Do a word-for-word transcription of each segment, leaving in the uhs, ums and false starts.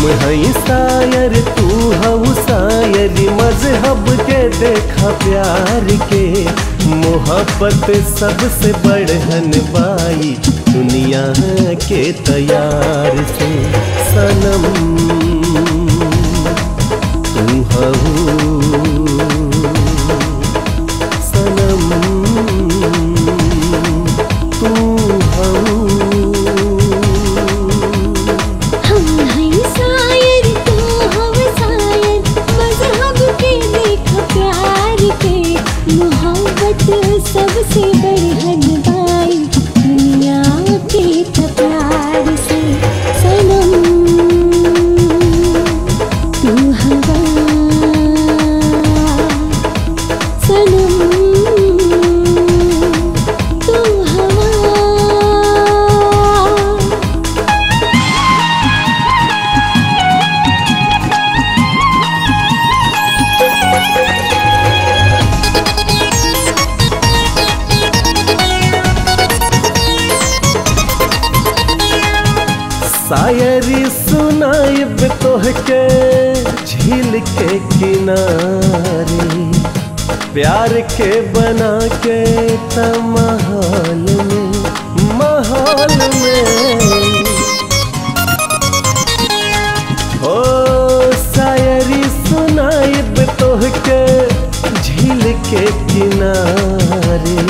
हैं सायर तू हऊ सायरी मजहब के देखा प्यार के मोहब्बत सबसे बढ़हन बाई दुनिया के तैयार से सनम तू हऊ सबसे बढ़हन बाई दुनिया के तैयार से सनम तू हवा सनम तू हवा। शायरी सुनाइब तोह के झील के किनारे प्यार के बना के तमहाल में महाल में हो शायरी सुनाइब तोह के झील के किनारे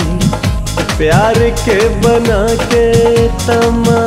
प्यार के बना के तम